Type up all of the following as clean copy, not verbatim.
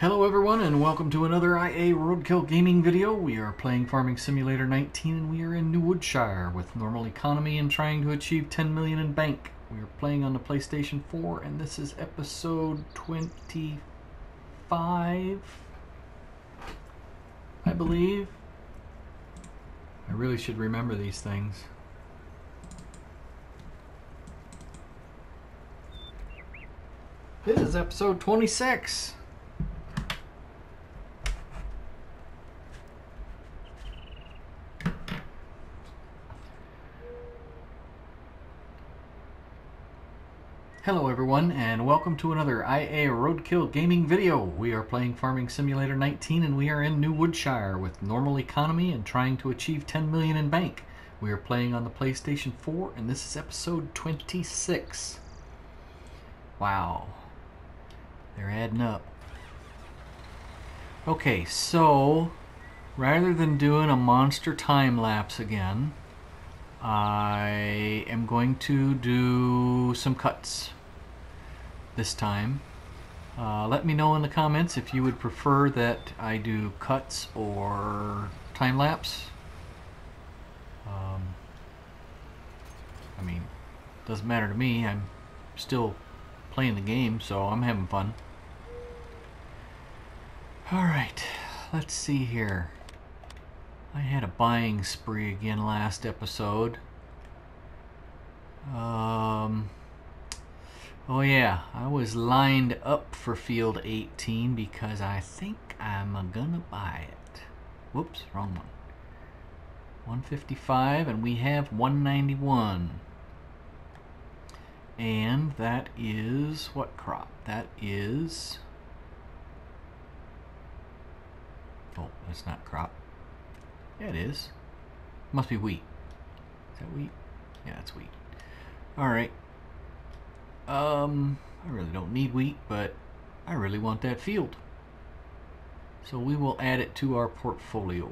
Hello everyone and welcome to another IA Roadkill Gaming video. We are playing Farming Simulator 19 and we are in New Woodshire with normal economy and trying to achieve 10 million in bank. We are playing on the PlayStation 4 and this is episode 25, I believe. I really should remember these things. This is episode 26. Hello everyone and welcome to another IA Roadkill Gaming video. We are playing Farming Simulator 19 and we are in New Woodshire with normal economy and trying to achieve 10 million in bank. We are playing on the PlayStation 4 and this is episode 26. Wow. They're adding up. Okay, so rather than doing a monster time lapse again, I am going to do some cuts this time. Let me know in the comments if you would prefer that I do cuts or time-lapse. I mean, it doesn't matter to me. I'm still playing the game, so I'm having fun. Alright, let's see here. I had a buying spree again last episode. Oh yeah, I was lined up for field 18 because I think I'm gonna buy it. Whoops, wrong one. 155 and we have 191. And that is what crop? That is... oh, that's not crop. Yeah, it is. Must be wheat. Is that wheat? Yeah, that's wheat. Alright. I really don't need wheat, but I really want that field. So we will add it to our portfolio.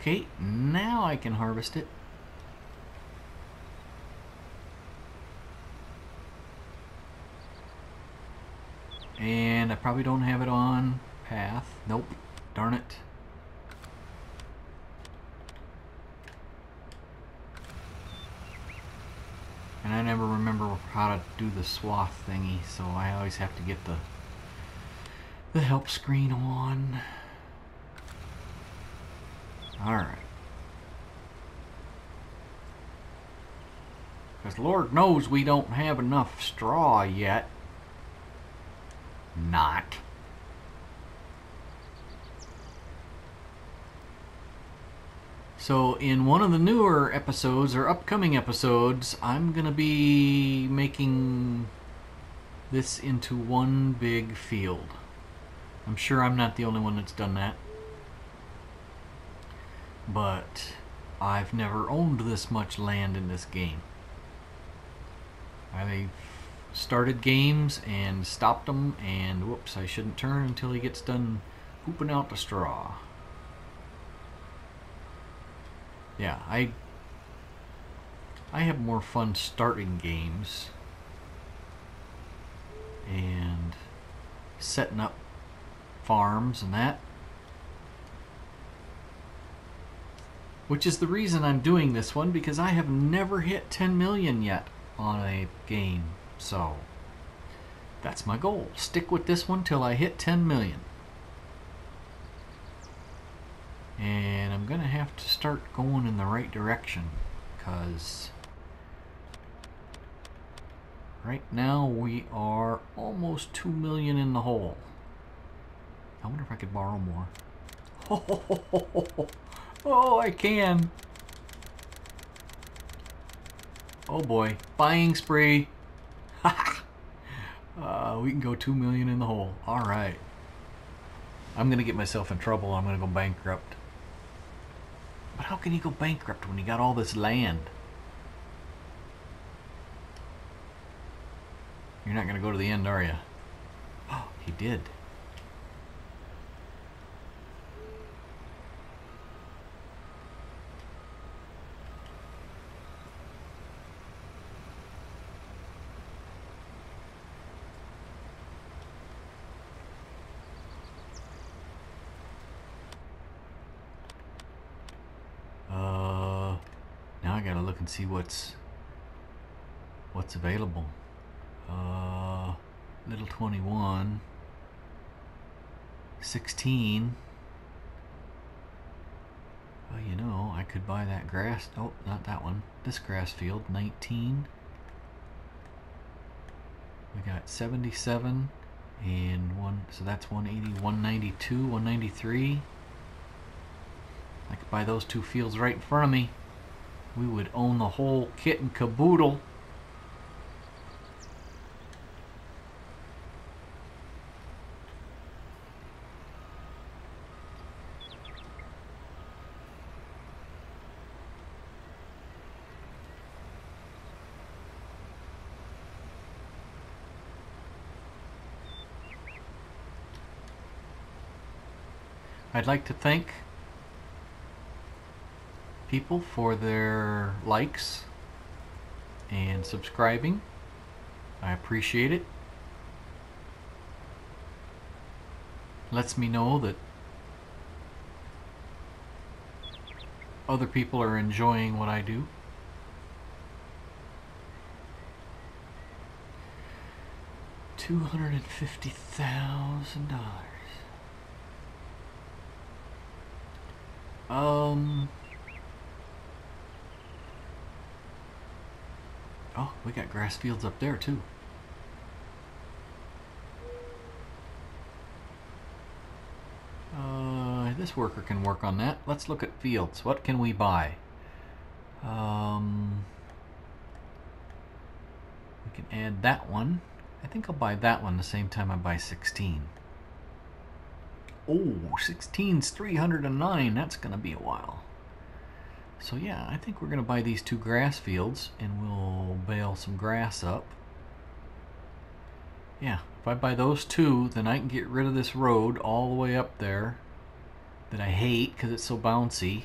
Okay, now I can harvest it. And I probably don't have it on path. Nope. Darn it. And I never remember how to do the swath thingy, so I always have to get the help screen on. Alright. Because Lord knows we don't have enough straw yet. Not. So in one of the newer episodes or upcoming episodes, I'm gonna be making this into one big field. I'm sure I'm not the only one that's done that, but I've never owned this much land in this game. I've started games and stopped them, and whoops, I shouldn't turn until he gets done pooping out the straw. Yeah, I have more fun starting games and setting up farms and that, which is the reason I'm doing this one, because I have never hit 10 million yet on a game. So that's my goal. Stick with this one till I hit 10 million. And I'm gonna have to start going in the right direction, because right now we are almost 2 million in the hole. I wonder if I could borrow more. Oh, I can. Oh boy, buying spree. We can go 2 million in the hole. Alright. I'm gonna get myself in trouble. I'm gonna go bankrupt. But how can you go bankrupt when you got all this land? You're not gonna go to the end, are you? Oh, he did. gotta look and see what's available. Little 21, 16. Well, you know, I could buy that grass. Oh, not that one. This grass field, 19. We got 77 and one, so that's 180, 192, 193. I could buy those two fields right in front of me. We would own the whole kit and caboodle. I'd like to thank people for their likes and subscribing. I appreciate it. Lets me know that other people are enjoying what I do. $250,000. Oh, we got grass fields up there too. This worker can work on that. Let's look at fields. What can we buy? We can add that one. I think I'll buy that one the same time I buy 16. Oh, 16's 309. That's gonna be a while. So yeah, I think we're gonna buy these two grass fields and we'll bale some grass up. Yeah, if I buy those two, then I can get rid of this road all the way up there that I hate because it's so bouncy.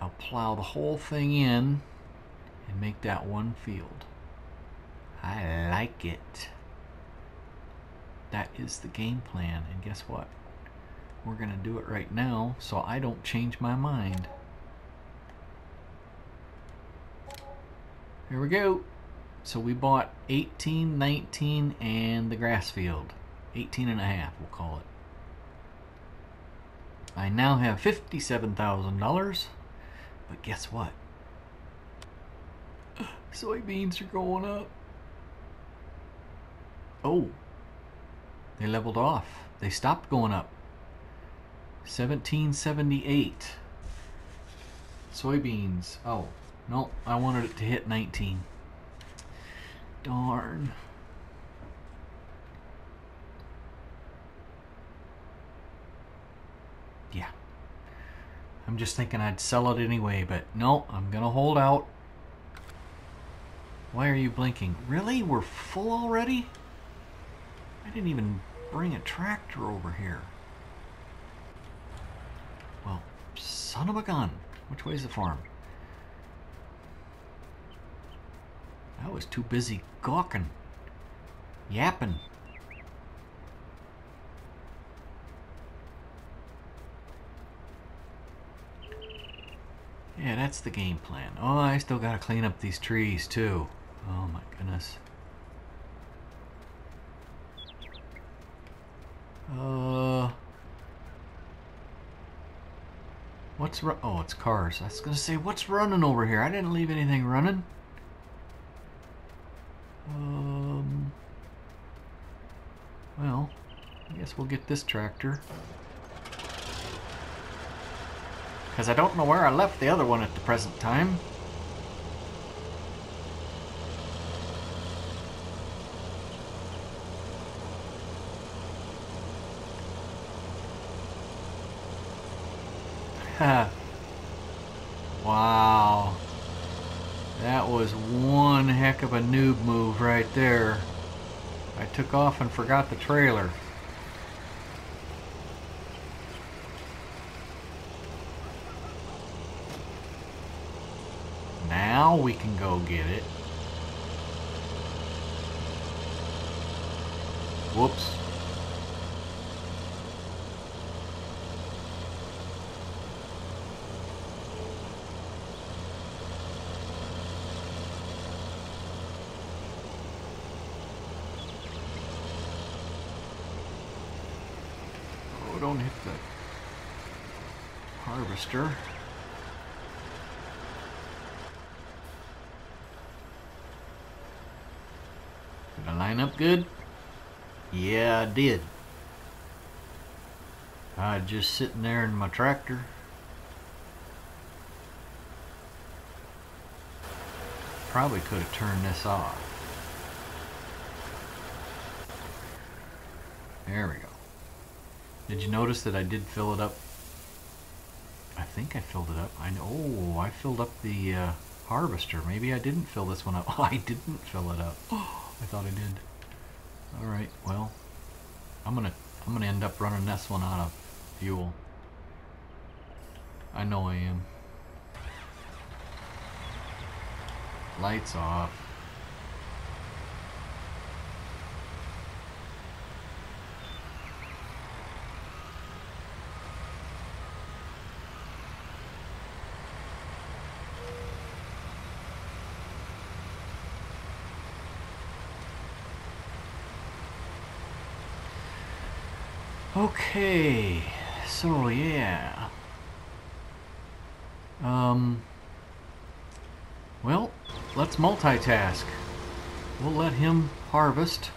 I'll plow the whole thing in and make that one field. I like it. That is the game plan, and guess what? We're gonna do it right now so I don't change my mind. Here we go. So we bought 18, 19, and the grass field. 18 and a half, we'll call it. I now have $57,000, but guess what? Soybeans are going up. Oh, they leveled off. They stopped going up. 1778. Soybeans. Oh, no, I wanted it to hit 19. Darn. Yeah. I'm just thinking I'd sell it anyway, but no, I'm gonna hold out. Why are you blinking? Really? We're full already? I didn't even bring a tractor over here. Well, son of a gun. Which way is the farm? I was too busy gawking, yapping. Yeah, that's the game plan. Oh, I still gotta clean up these trees too. Oh my goodness. What's run? Oh, it's cars. I was gonna say, what's running over here? I didn't leave anything running. Well, I guess we'll get this tractor, because I don't know where I left the other one at the present time. Wow, that was one heck of a noob move right there. I took off and forgot the trailer. Now we can go get it. Whoops. So don't hit the harvester. Did I line up good? Yeah, I did. I just sitting there in my tractor. Probably could have turned this off. There we go. Did you notice that I did fill it up? I think I filled it up. I know. Oh, I filled up the harvester. Maybe I didn't fill this one up. Oh, I didn't fill it up. Oh, I thought I did. All right. Well, I'm gonna end up running this one out of fuel. I know I am. Lights off. Okay, so yeah. Well, let's multitask. We'll let him harvest,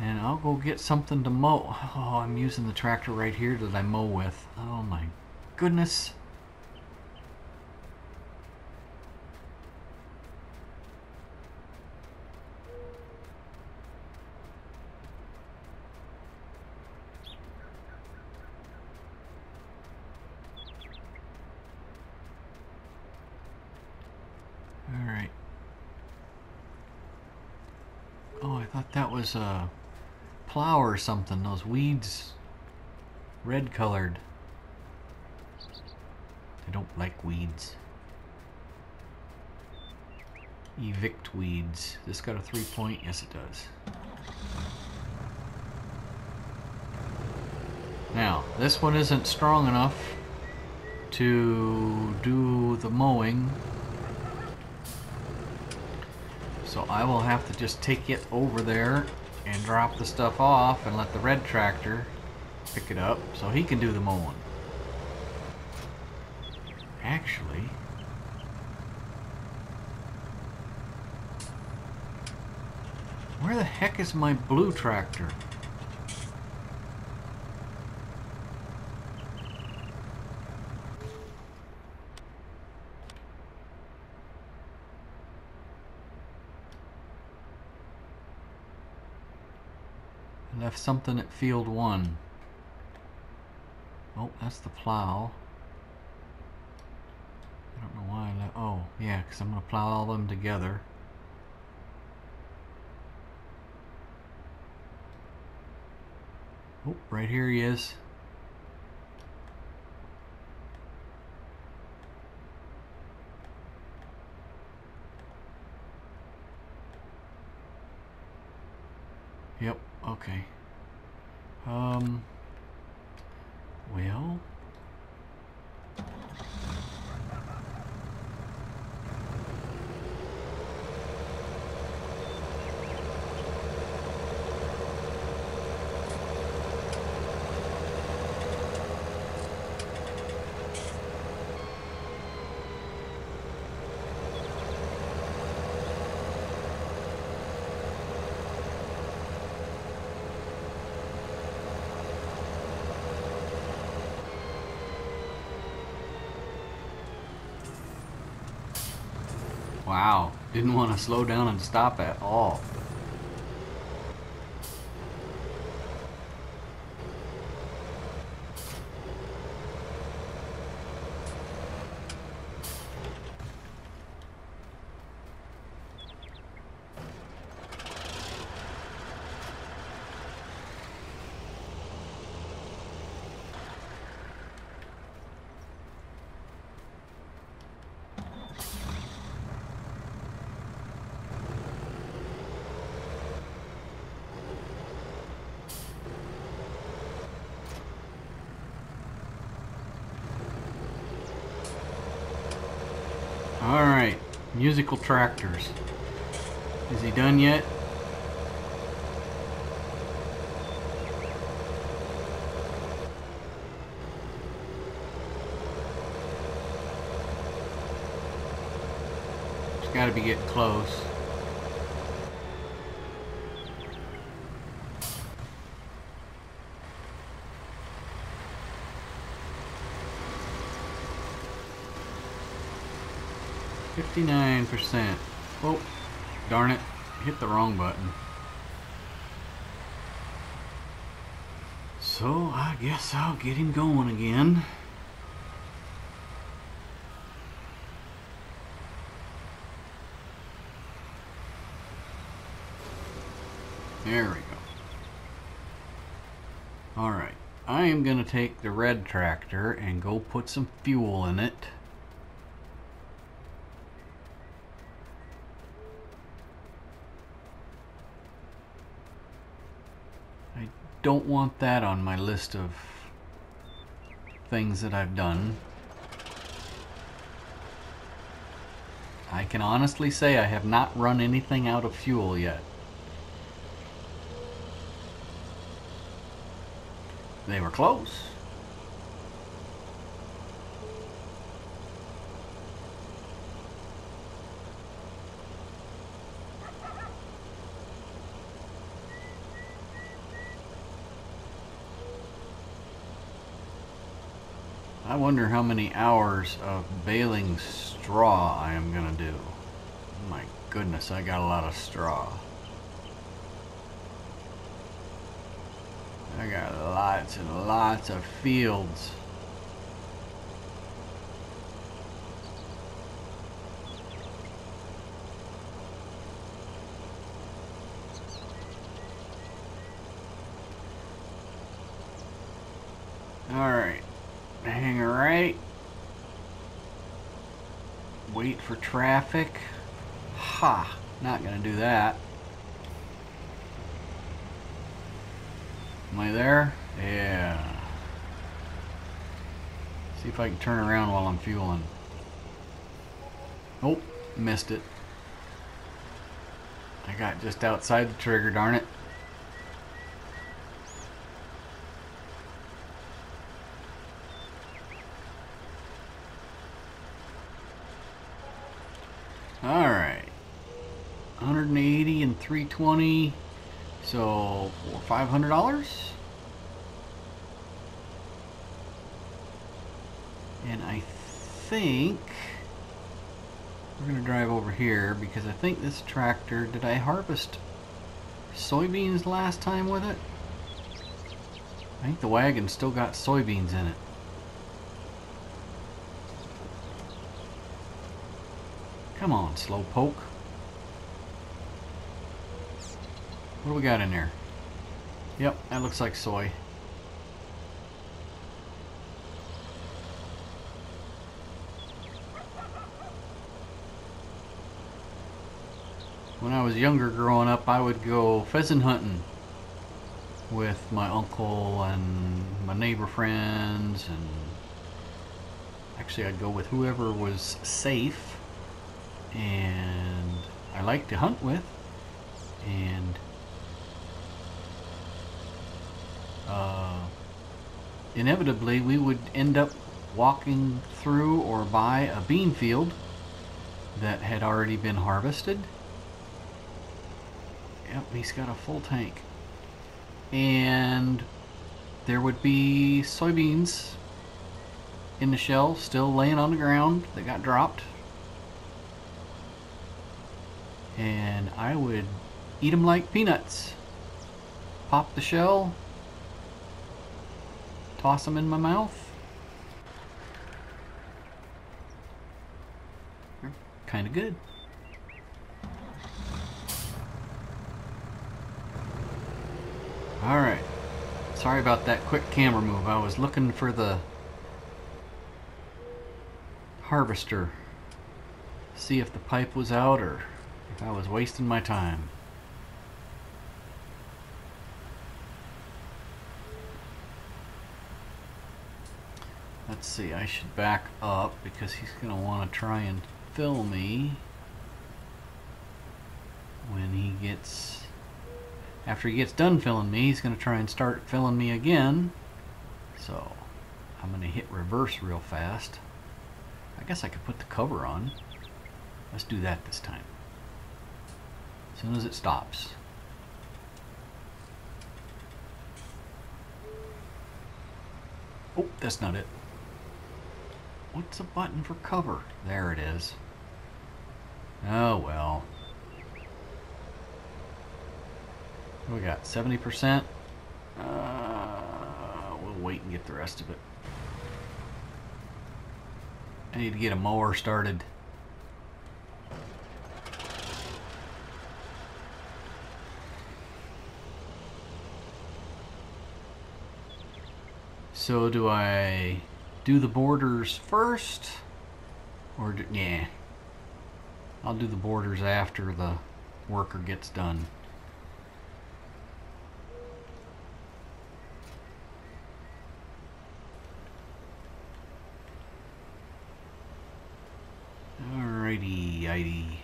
and I'll go get something to mow. Oh, I'm using the tractor right here that I mow with. Oh my goodness. A plow or something, those weeds red colored. I don't like weeds. Evict weeds. This got a 3 point? Yes it does. Now this one isn't strong enough to do the mowing, so I will have to just take it over there and drop the stuff off and let the red tractor pick it up so he can do the mowing. Actually, where the heck is my blue tractor? Left something at field one. Oh, that's the plow. I don't know why I left. Oh, yeah, because I'm going to plow all them together. Oh, right here he is. Yep, okay. Well, wow, didn't want to slow down and stop at all. Alright, musical tractors. Is he done yet? Gotta be getting close. %. Oh, darn it. Hit the wrong button. So I guess I'll get him going again. There we go. Alright. I am going to take the red tractor and go put some fuel in it. Don't want that on my list of things that I've done. I can honestly say I have not run anything out of fuel yet. They were close. I wonder how many hours of baling straw I am gonna do. My goodness, I got a lot of straw. I got lots and lots of fields. Wait for traffic. Ha! Not gonna do that. Am I there? Yeah. See if I can turn around while I'm fueling. Oh, missed it. I got just outside the trigger, darn it. Alright, 180 and 320, so $500. And I think we're going to drive over here because I think this tractor, did I harvest soybeans last time with it? I think the wagon still got soybeans in it. Come on, slowpoke. What do we got in there? Yep, that looks like soy. When I was younger growing up, I would go pheasant hunting with my uncle and my neighbor friends, and actually I'd go with whoever was safe and I like to hunt with, and inevitably we would end up walking through or by a bean field that had already been harvested. Yep, he's got a full tank. And there would be soybeans in the shell still laying on the ground that got dropped. And I would eat them like peanuts. Pop the shell, toss them in my mouth. They're kind of good. Alright. Sorry about that quick camera move. I was looking for the harvester. See if the pipe was out or I was wasting my time. Let's see, I should back up because he's going to want to try and fill me when he gets... After he gets done filling me, he's going to try and start filling me again. So, I'm going to hit reverse real fast. I guess I could put the cover on. Let's do that this time. As soon as it stops. Oh, that's not it. What's the button for cover? There it is. Oh well. We got 70%. We'll wait and get the rest of it. I need to get a mower started. So do I do the borders first, or yeah, I'll do the borders after the worker gets done. Alrighty, righty.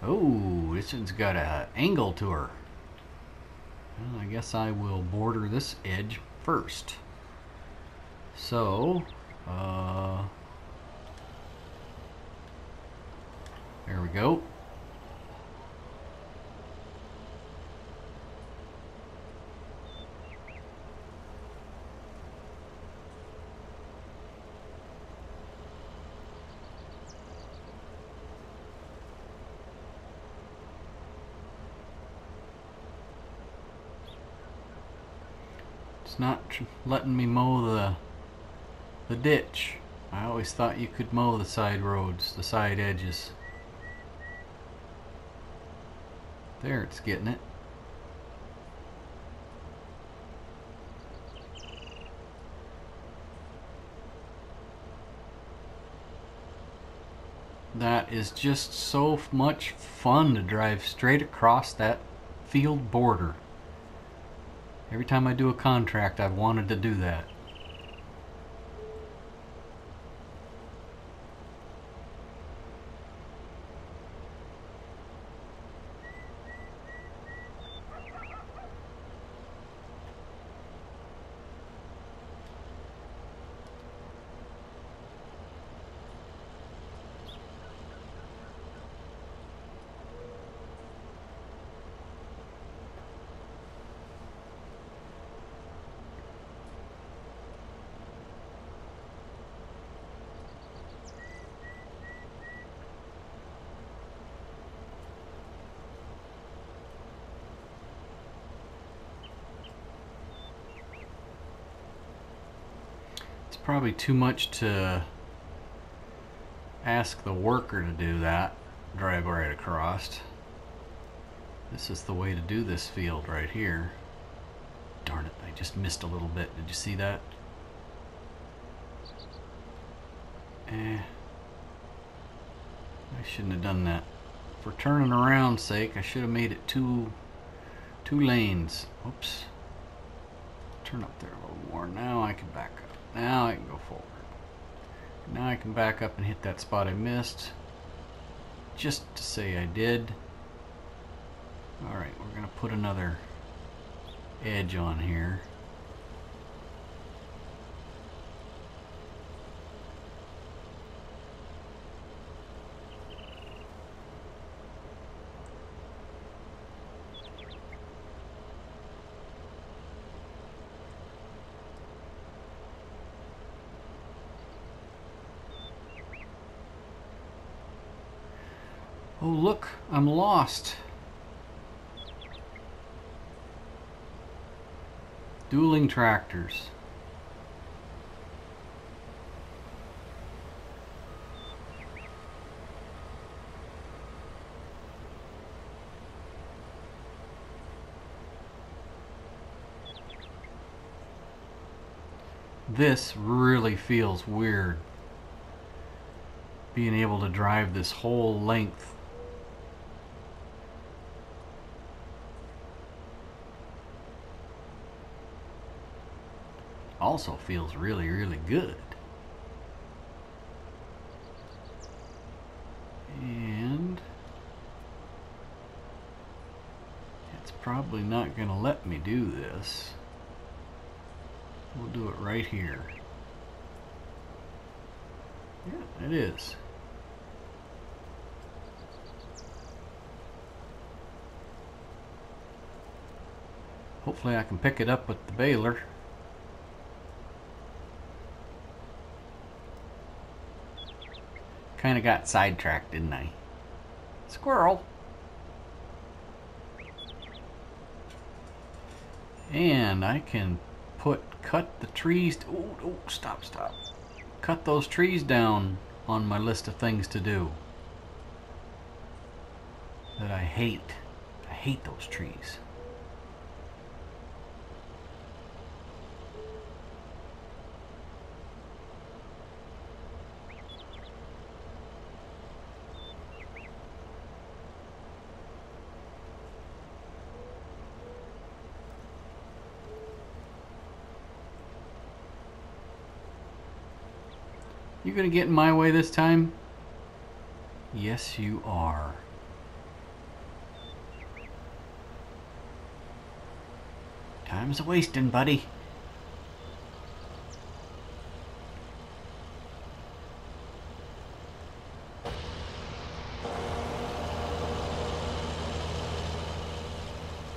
Oh, this one's got an angle to her. Well, I guess I will border this edge first. So, there we go. It's not letting me mow the ditch. I always thought you could mow the side roads, the side edges. There, it's getting it. That is just so much fun to drive straight across that field border. Every time I do a contract, I've wanted to do that. Probably too much to ask the worker to do that, drive right across. This is the way to do this field right here. Darn it, I just missed a little bit. Did you see that? Eh, I shouldn't have done that. For turning around sake, I should have made it two lanes. Oops. Turn up there a little more. Now I can back up. Now I can go forward. Now I can back up and hit that spot I missed. Just to say I did. Alright, we're going to put another edge on here. Oh look, I'm lost. Dueling tractors. This really feels weird. Being able to drive this whole length. Also feels really, really good. And it's probably not going to let me do this. We'll do it right here. Yeah, it is. Hopefully I can pick it up with the baler. Kind of got sidetracked, didn't I? Squirrel! And I can cut the trees... Oh, stop, stop. Cut those trees down on my list of things to do. That I hate. I hate those trees. You gonna get in my way this time? Yes, you are. Time's a wasting, buddy.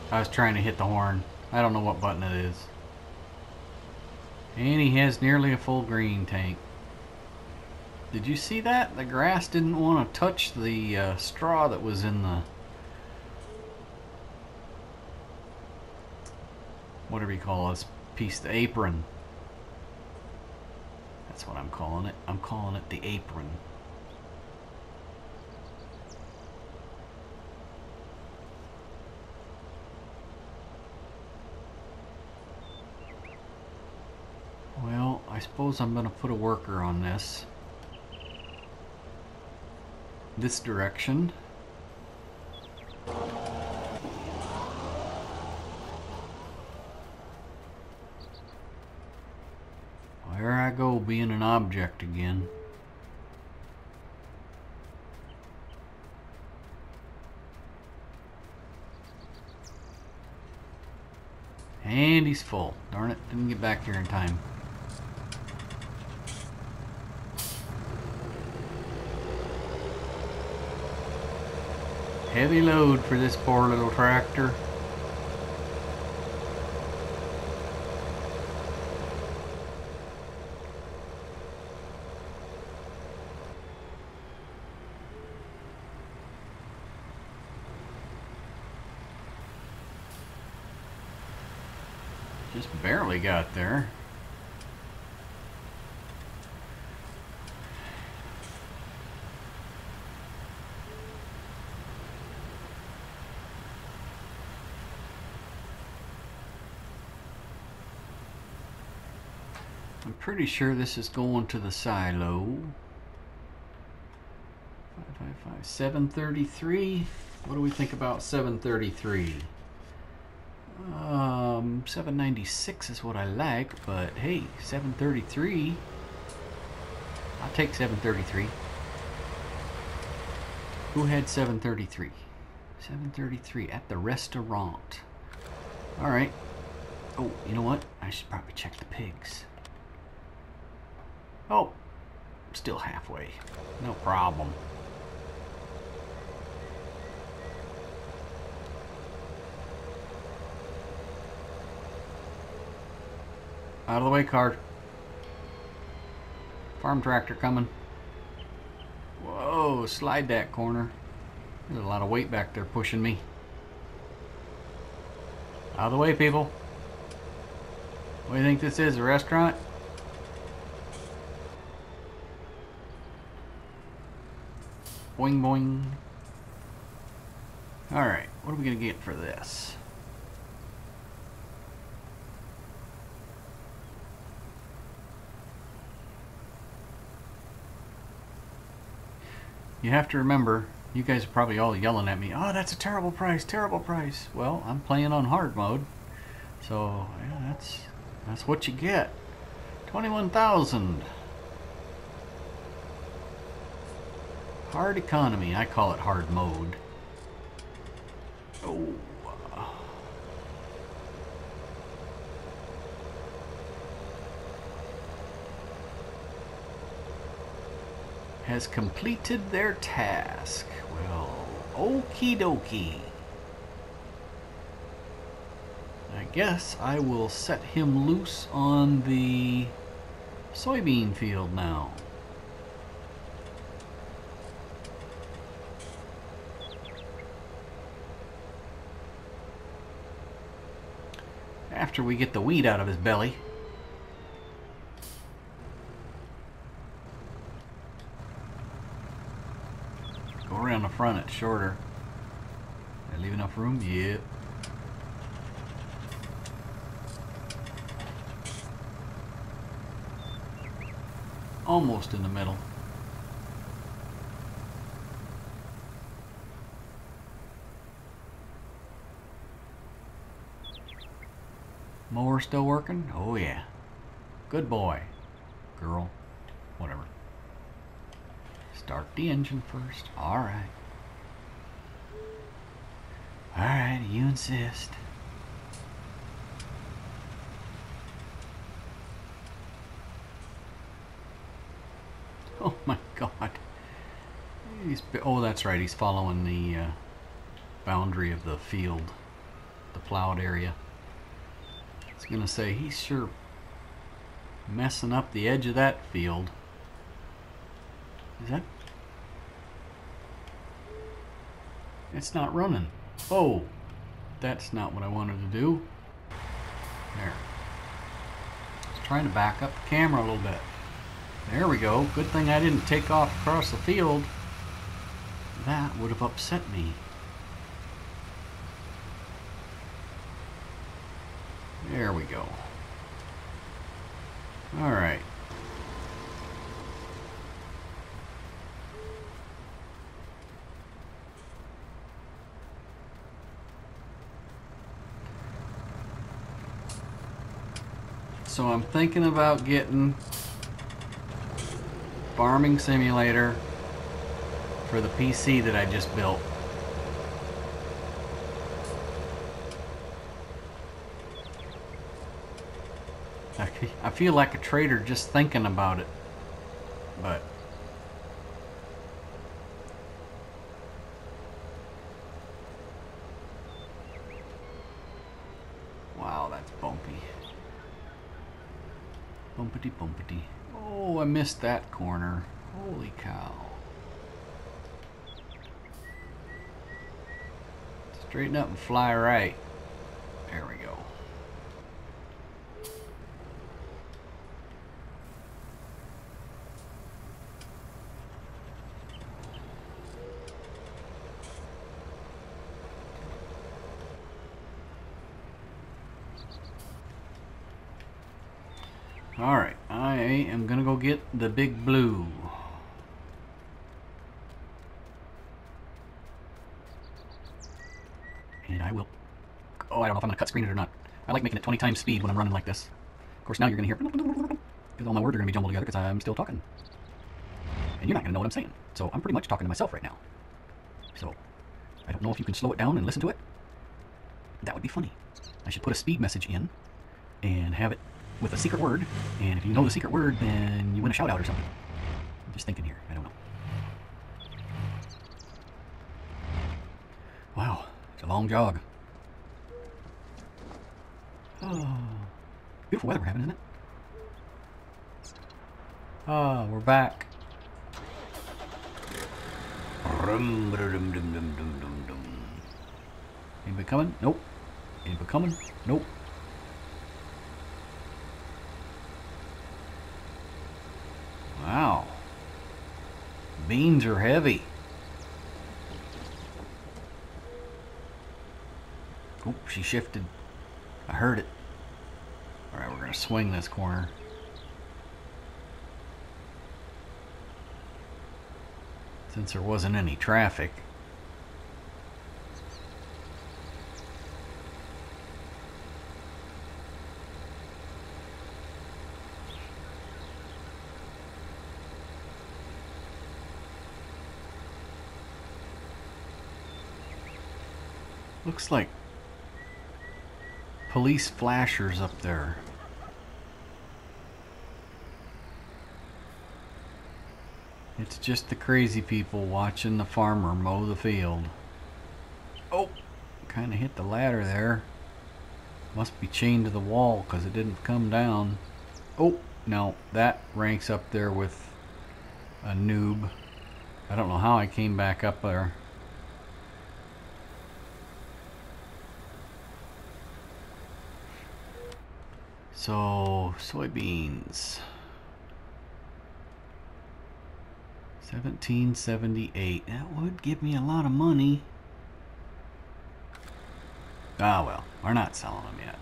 I was trying to hit the horn. I don't know what button it is. And he has nearly a full green tank. Did you see that? The grass didn't want to touch the straw that was in the... whatever you call this piece, the apron. That's what I'm calling it. I'm calling it the apron. Well, I suppose I'm going to put a worker on this. This direction. There I go, being an object again. And he's full. Darn it, didn't get back here in time. Heavy load for this poor little tractor. Just barely got there. Pretty sure this is going to the silo. 555, 733. What do we think about 733? 796 is what I like, but hey, 733. I'll take 733. Who had 733? 733 at the restaurant. All right. Oh, you know what? I should probably check the pigs. Oh, still halfway. No problem. Out of the way, card. Farm tractor coming. Whoa, slide that corner. There's a lot of weight back there pushing me. Out of the way, people. What do you think this is, a restaurant? Boing, boing. Alright, what are we going to get for this? You have to remember, you guys are probably all yelling at me, oh, that's a terrible price, terrible price. Well, I'm playing on hard mode, so yeah, that's what you get. 21,000. Hard economy. I call it hard mode. Oh. Has completed their task. Well, okie dokie. I guess I will set him loose on the soybean field now. After we get the weed out of his belly. Go around the front, it's shorter. Did I leave enough room? Yep. Almost in the middle. Mower still working? Oh yeah. Good boy. Girl. Whatever. Start the engine first. Alright. Alright, you insist. Oh my god. Oh, that's right. He's following the boundary of the field. The plowed area. I was gonna say he's sure messing up the edge of that field. Is that? It's not running. Oh, that's not what I wanted to do. There. I was trying to back up the camera a little bit. There we go. Good thing I didn't take off across the field. That would have upset me. There we go. All right. So I'm thinking about getting Farming Simulator for the PC that I just built. I feel like a traitor just thinking about it, but wow, that's bumpy. Bumpity bumpity. Oh, I missed that corner. Holy cow. Straighten up and fly right. There we go. Alright, I am gonna go get the big blue. And I will... Oh, I don't know if I'm gonna cut screen it or not. I like making it 20 times speed when I'm running like this. Of course, now you're gonna hear... Because all my words are gonna be jumbled together because I'm still talking. And you're not gonna know what I'm saying. So I'm pretty much talking to myself right now. So, I don't know if you can slow it down and listen to it. That would be funny. I should put a speed message in and have it with a secret word, and if you know the secret word, then you win a shout out or something. I'm just thinking here, I don't know. Wow, it's a long jog. Oh, beautiful weather we're having, isn't it? Ah, oh, we're back. Anybody coming? Nope. Anybody coming? Nope. Wow, beans are heavy. Oop, she shifted. I heard it. All right, we're gonna swing this corner. Since there wasn't any traffic. Looks like police flashers up there. It's just the crazy people watching the farmer mow the field. Oh, kind of hit the ladder there. Must be chained to the wall because it didn't come down. Oh, no, that ranks up there with a noob. I don't know how I came back up there. So, soybeans. 1778. That would give me a lot of money. Ah, well, we're not selling them yet.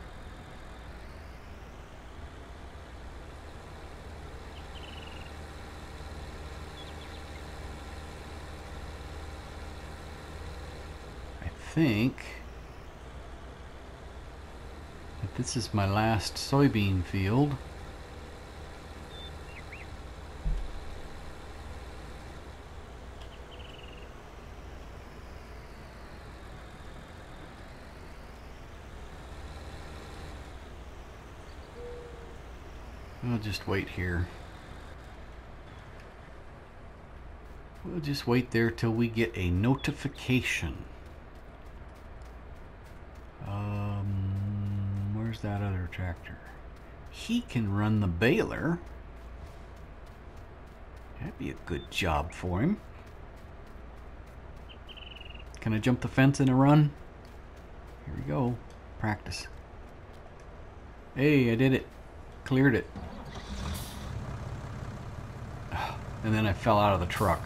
I think that this is my last soybean field. Just wait here. We'll just wait there till we get a notification. Where's that other tractor? He can run the baler. That'd be a good job for him. Can I jump the fence in a run? Here we go. Practice. Hey, I did it. Cleared it. And then I fell out of the truck.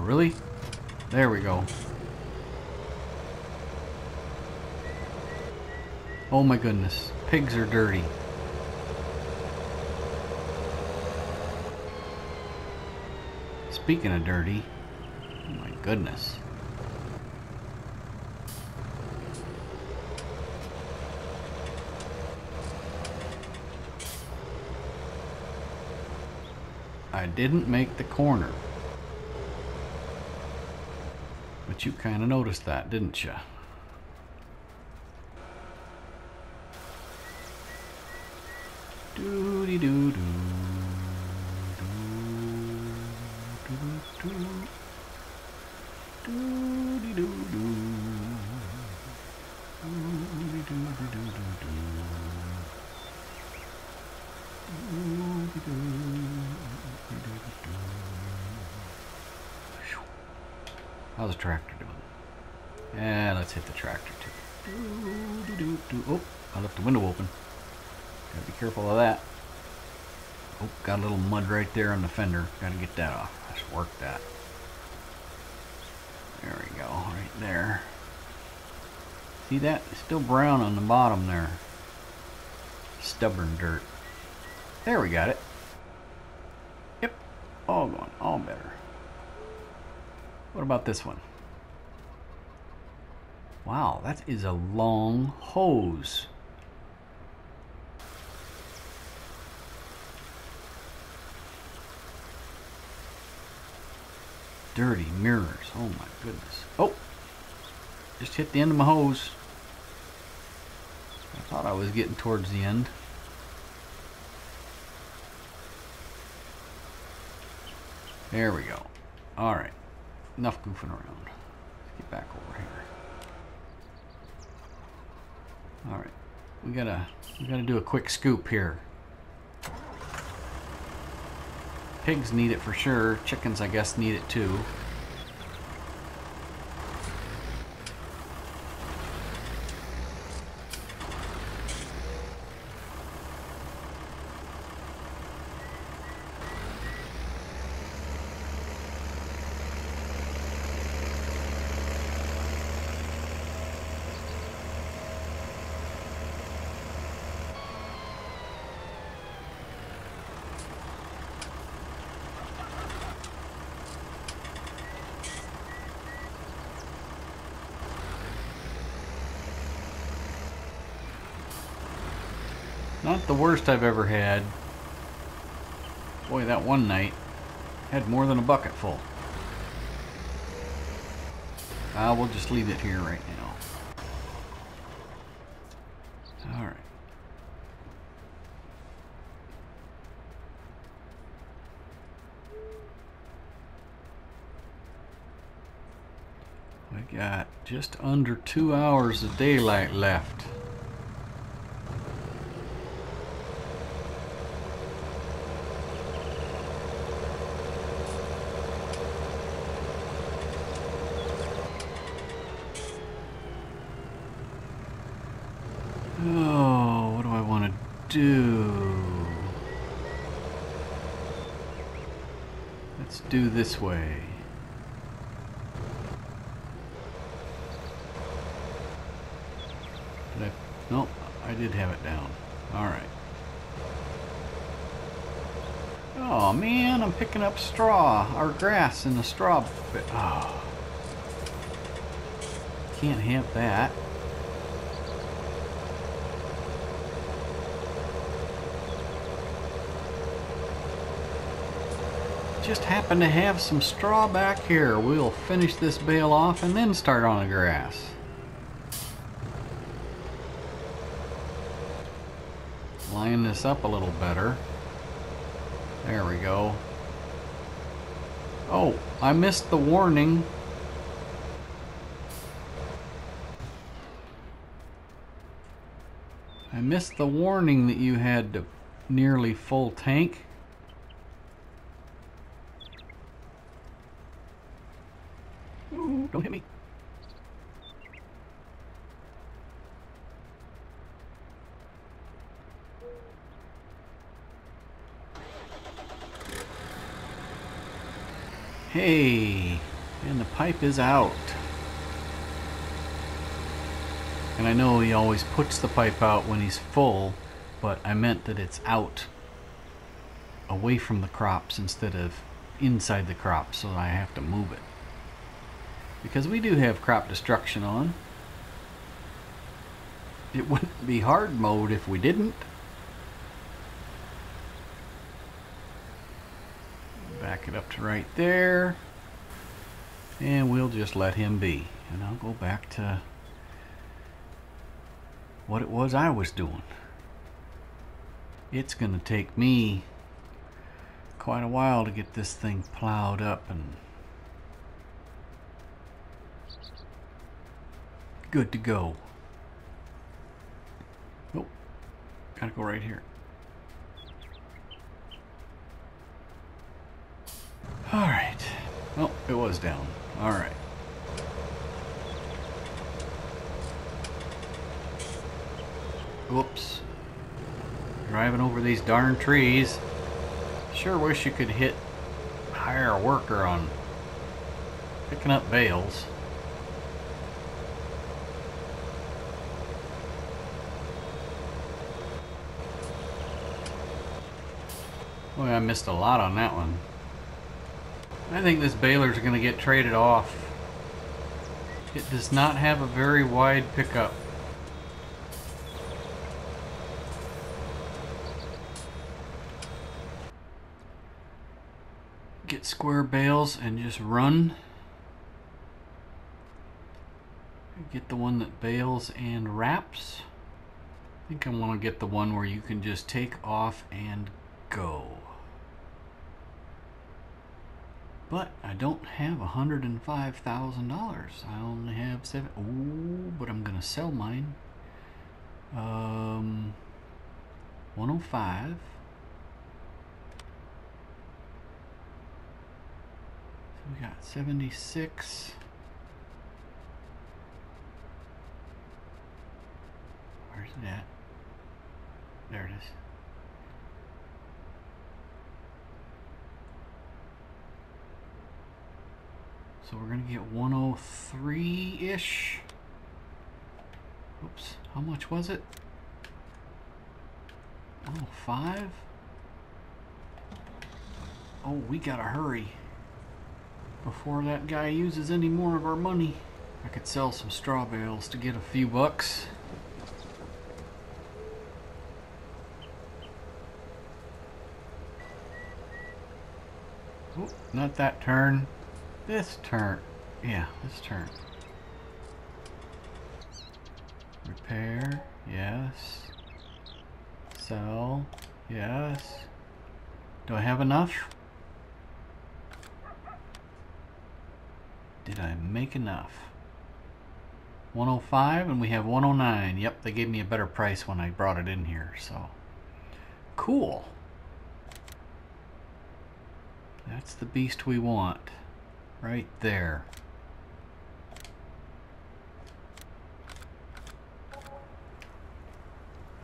Really? There we go. Oh my goodness. Pigs are dirty. Speaking of dirty, oh my goodness. I didn't make the corner. But you kind of noticed that, didn't you? How's the tractor doing? Yeah, let's hit the tractor too. Oh, I left the window open. Gotta be careful of that. Oh, got a little mud right there on the fender. Gotta get that off. Let's work that. There we go, right there. See that? It's still brown on the bottom there. Stubborn dirt. There we got it. Yep, all gone, all better. What about this one? Wow, that is a long hose. Dirty mirrors. Oh my goodness. Oh! Just hit the end of my hose. I thought I was getting towards the end. There we go. All right. Enough goofing around. Let's get back over here. All right, we gotta do a quick scoop here. Pigs need it for sure. Chickens, I guess, need it too. Not the worst I've ever had. Boy, that one night had more than a bucket full. We'll just leave it here right now. All right. I got just under 2 hours of daylight left. Oh, what do I want to do? Let's do this way. Nope, I did have it down. Alright. Oh man, I'm picking up straw, or grass in the straw bit. Oh. Can't have that. Just happen to have some straw back here. We'll finish this bale off and then start on the grass. Line this up a little better. There we go. Oh, I missed the warning. I missed the warning that you had to nearly full tank. Don't hit me. Hey, and the pipe is out. And I know he always puts the pipe out when he's full, but I meant that it's out away from the crops instead of inside the crops, so I have to move it. Because we do have crop destruction on. It wouldn't be hard mode if we didn't. Back it up to right there. And we'll just let him be. And I'll go back to what it was I was doing. It's going to take me quite a while to get this thing plowed up and good to go. Nope. Oh, gotta go right here. Alright. Oh, it was down. Alright. Whoops. Driving over these darn trees. Sure wish you could hit hire a worker on picking up bales. Boy, I missed a lot on that one. I think this baler's going to get traded off. It does not have a very wide pickup. Get square bales and just run. Get the one that bales and wraps. I think I want to get the one where you can just take off and go. But I don't have $105,000. I only have seven. Oh, but I'm gonna sell mine. 105. So we got 76. Where's it at? There it is. So we're going to get 103-ish. Oops, how much was it? 105? Oh, we got to hurry before that guy uses any more of our money. I could sell some straw bales to get a few bucks. Oop, not that turn. This turn. Yeah, this turn. Repair. Yes. Sell. Yes. Do I have enough? Did I make enough? 105 and we have 109. Yep, they gave me a better price when I brought it in here, so cool. That's the beast we want right there.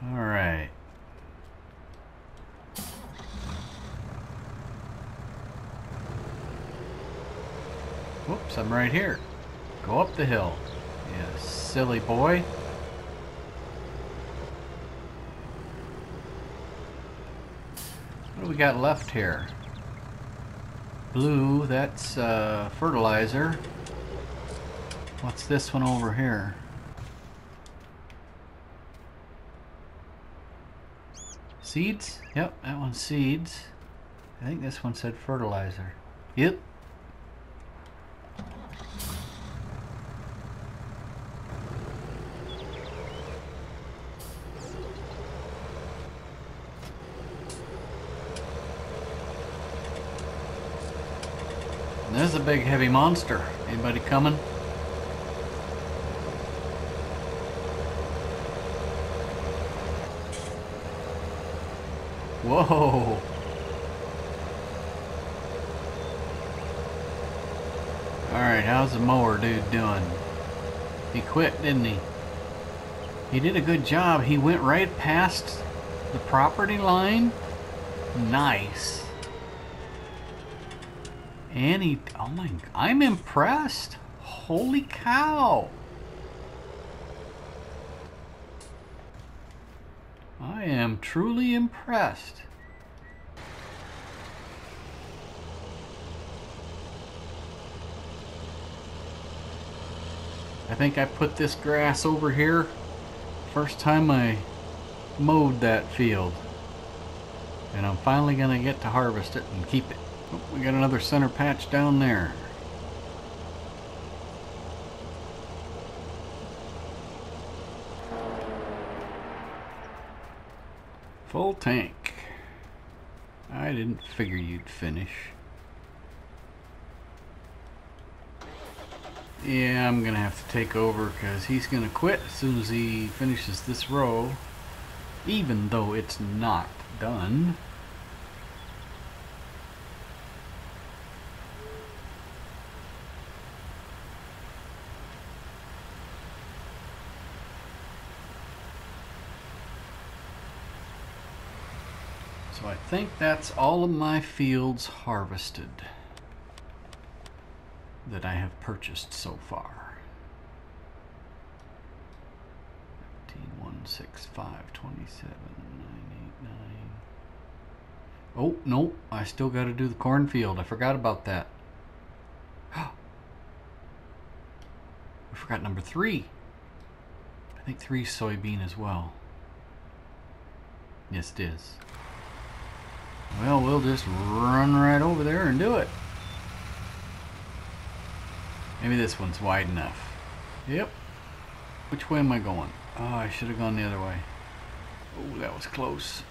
All right. Whoops, I'm right here. Go up the hill. You silly boy. What do we got left here? Blue, that's fertilizer. What's this one over here? Seeds? Yep, that one's seeds. I think this one said fertilizer. Yep. This is a big heavy monster. Anybody coming? Whoa! Alright, how's the mower dude doing? He quit, didn't he? He did a good job. He went right past the property line. Nice. And he, oh my, I'm impressed. Holy cow. I am truly impressed. I think I put this grass over here first time I mowed that field. And I'm finally gonna get to harvest it and keep it. Oh, we got another center patch down there. Full tank. I didn't figure you'd finish. Yeah, I'm gonna have to take over because he's gonna quit as soon as he finishes this row, even though it's not done. So I think that's all of my fields harvested that I have purchased so far. 19, 1, 6, 5, 27, 9, 8, 9. Oh, nope. I still got to do the cornfield. I forgot about that. I forgot number 3. I think 3 soybean as well. Yes, it is. Well, we'll just run right over there and do it. Maybe this one's wide enough. Yep. Which way am I going? Oh, I should have gone the other way. Oh, that was close.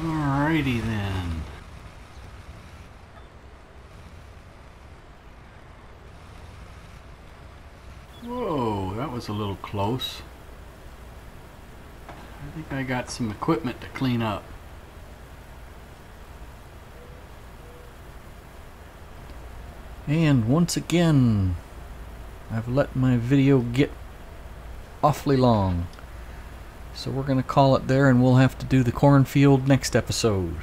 Alrighty then. Whoa, that was a little close. I think I got some equipment to clean up. And once again, I've let my video get awfully long. So we're going to call it there, and we'll have to do the cornfield next episode.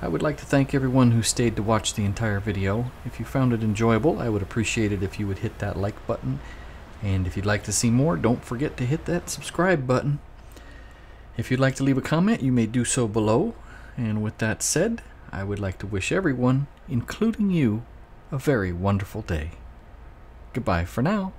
I would like to thank everyone who stayed to watch the entire video. If you found it enjoyable, I would appreciate it if you would hit that like button. And if you'd like to see more, don't forget to hit that subscribe button. If you'd like to leave a comment, you may do so below. And with that said, I would like to wish everyone, including you, a very wonderful day. Goodbye for now.